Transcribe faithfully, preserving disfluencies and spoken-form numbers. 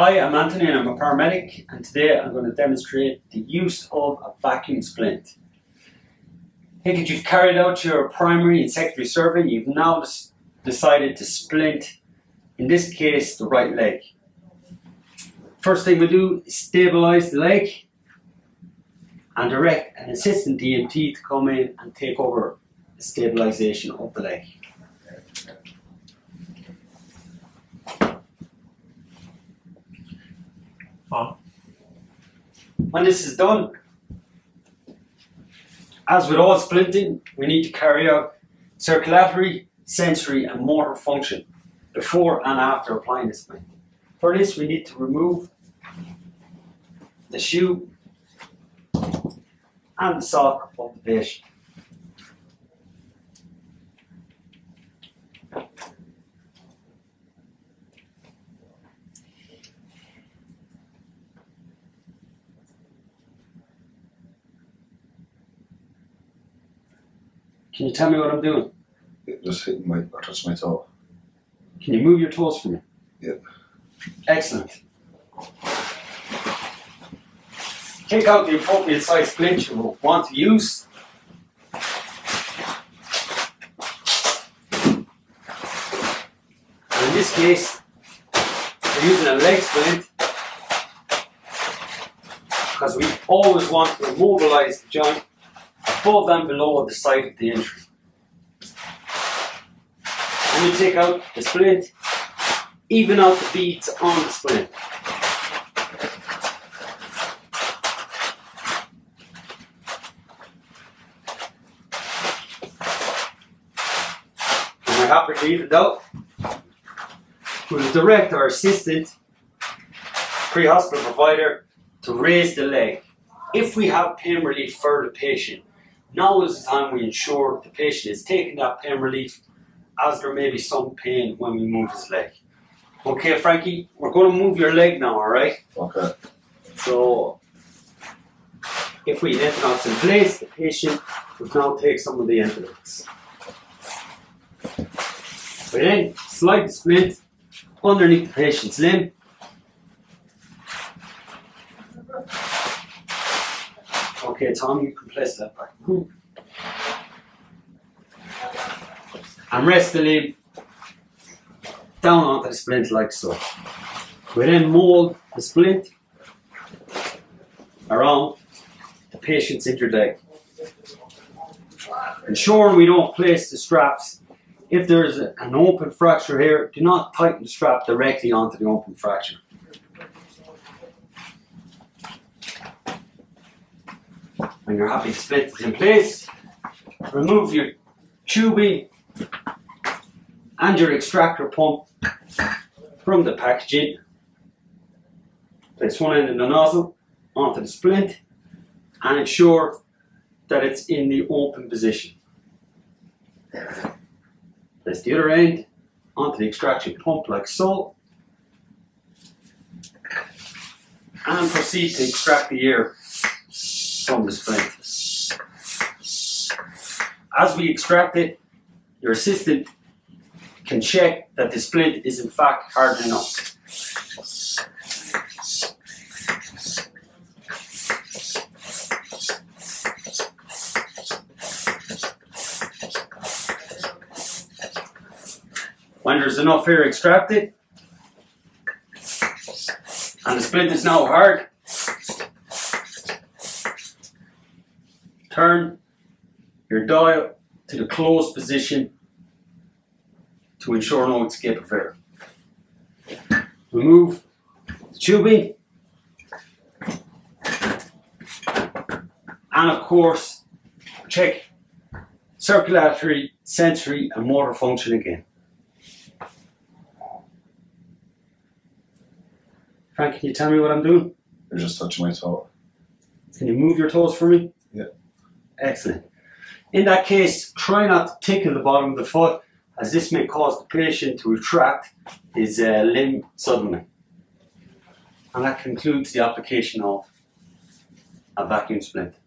Hi, I'm Anthony and I'm a paramedic, and today I'm going to demonstrate the use of a vacuum splint. Think that you've carried out your primary and secondary survey, you've now decided to splint, in this case, the right leg. First thing we do is stabilise the leg and direct an assistant D M T to come in and take over the stabilisation of the leg. When this is done, as with all splinting, we need to carry out circulatory, sensory and motor function before and after applying the splint. For this, we need to remove the shoe and the sock of the patient. Can you tell me what I'm doing? Yeah, just hitting my, or touching my toe. Can you move your toes for me? Yeah. Excellent. Take out the appropriate size splint you will want to use. And in this case, we're using a leg splint because we always want to immobilize the joint above and below the side of the injury. When you take out the splint, even out the beads on the splint. When we're happy to leave it out, we'll direct our assistant, pre-hospital provider, to raise the leg. If we have pain relief for the patient, now is the time we ensure the patient is taking that pain relief, as there may be some pain when we move his leg. Okay, Frankie, we're going to move your leg now, all right? Okay. So, if we hit knots in place, the patient will now take some of the envelopes. We then slide the splint underneath the patient's limb. Okay, Tom, you can place that back. Ooh. And rest the limb down onto the splint like so. We then mould the splint around the patient's injured. Ensuring we don't place the straps. If there is an open fracture here, do not tighten the strap directly onto the open fracture. When you're happy to split it in place, remove your tubing and your extractor pump from the packaging. Place one end of the nozzle onto the splint and ensure that it's in the open position. Place the other end onto the extraction pump like so, and proceed to extract the air from the splint. As we extract it, your assistant can check that the splint is in fact hard enough. When there's enough air extracted and the splint is now hard, turn your dial to the closed position to ensure no escape of air. Remove the tubing and of course check circulatory, sensory and motor function again. Frank, can you tell me what I'm doing? You're just touching my toe. Can you move your toes for me? Yeah. Excellent. In that case, try not to tickle the bottom of the foot, as this may cause the patient to retract his uh, limb suddenly. And that concludes the application of a vacuum splint.